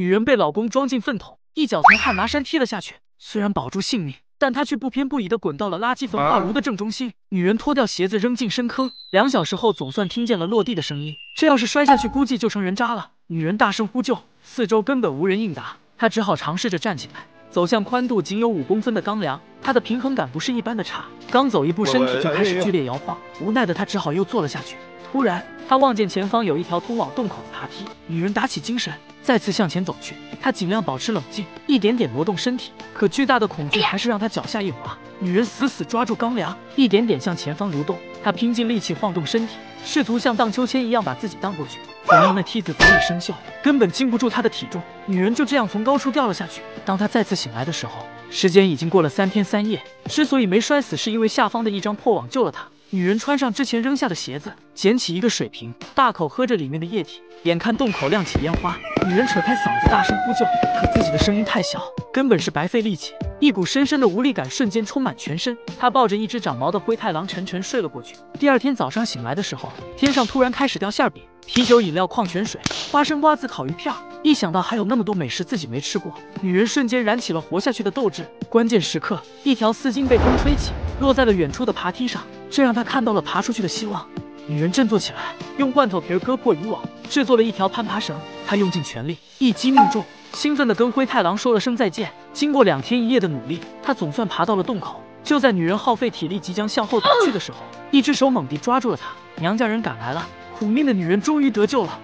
女人被老公装进粪桶，一脚从汉拿山踢了下去，虽然保住性命，但她却不偏不倚地滚到了垃圾焚化炉的正中心。女人脱掉鞋子扔进深坑，2小时后总算听见了落地的声音，这要是摔下去，估计就成人渣了。女人大声呼救，四周根本无人应答，她只好尝试着站起来，走向宽度仅有5公分的钢梁。她的平衡感不是一般的差，刚走一步，身体就开始剧烈摇晃，无奈的她只好又坐了下去。突然，她望见前方有一条通往洞口的爬梯，女人打起精神，再次向前走去。她尽量保持冷静，一点点挪动身体，可巨大的恐惧还是让她脚下一滑。女人死死抓住钢梁，一点点向前方蠕动。她拼尽力气晃动身体，试图像荡秋千一样把自己荡过去。怎料那梯子早已生锈，根本经不住她的体重。女人就这样从高处掉了下去。当她再次醒来的时候，时间已经过了3天3夜。之所以没摔死，是因为下方的一张破网救了她。女人穿上之前扔下的鞋子，捡起一个水瓶，大口喝着里面的液体。眼看洞口亮起烟花，女人扯开嗓子大声呼救，可自己的声音太小，根本是白费力气。一股深深的无力感瞬间充满全身，她抱着一只长毛的灰太狼沉沉睡了过去。第二天早上醒来的时候，天上突然开始掉馅饼、啤酒、饮料、矿泉水、花生、瓜子、烤鱼片。一想到还有那么多美食自己没吃过，女人瞬间燃起了活下去的斗志。关键时刻，一条丝巾被风吹起，落在了远处的爬梯上，这让她看到了爬出去的希望。女人振作起来，用罐头皮割破渔网，制作了一条攀爬绳。她用尽全力，一击命中，兴奋地跟灰太狼说了声再见。经过2天1夜的努力，她总算爬到了洞口。就在女人耗费体力即将向后倒去的时候，一只手猛地抓住了她。娘家人赶来了，苦命的女人终于得救了。